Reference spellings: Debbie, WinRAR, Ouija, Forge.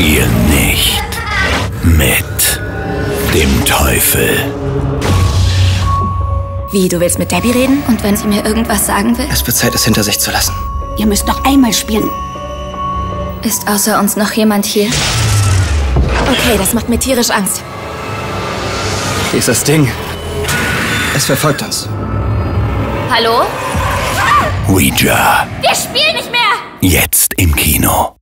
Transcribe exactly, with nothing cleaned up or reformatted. Spiel nicht mit dem Teufel. Wie, du willst mit Debbie reden? Und wenn sie mir irgendwas sagen will? Es wird Zeit, es hinter sich zu lassen. Ihr müsst noch einmal spielen. Ist außer uns noch jemand hier? Okay, das macht mir tierisch Angst. Dieses Ding, es verfolgt uns. Hallo? Ouija. Wir spielen nicht mehr! Jetzt im Kino.